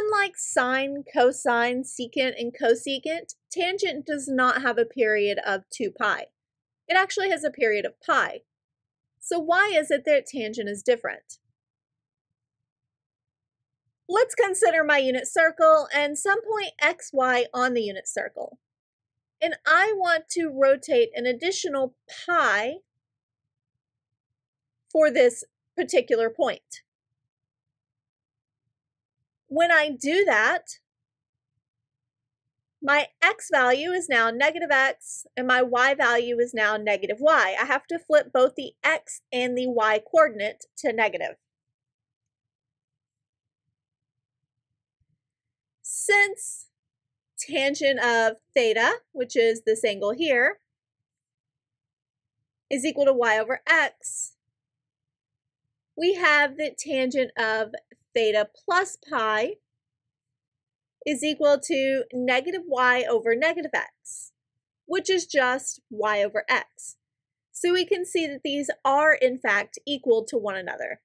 Unlike sine, cosine, secant, and cosecant, tangent does not have a period of 2 pi. It actually has a period of pi. So why is it that tangent is different? Let's consider my unit circle and some point x, y on the unit circle. And I want to rotate an additional pi for this particular point. When I do that, my x value is now negative x, and my y value is now negative y. I have to flip both the x and the y coordinate to negative. Since tangent of theta, which is this angle here, is equal to y over x, we have the tangent of theta plus pi is equal to negative y over negative x, which is just y over x. So we can see that these are in fact equal to one another.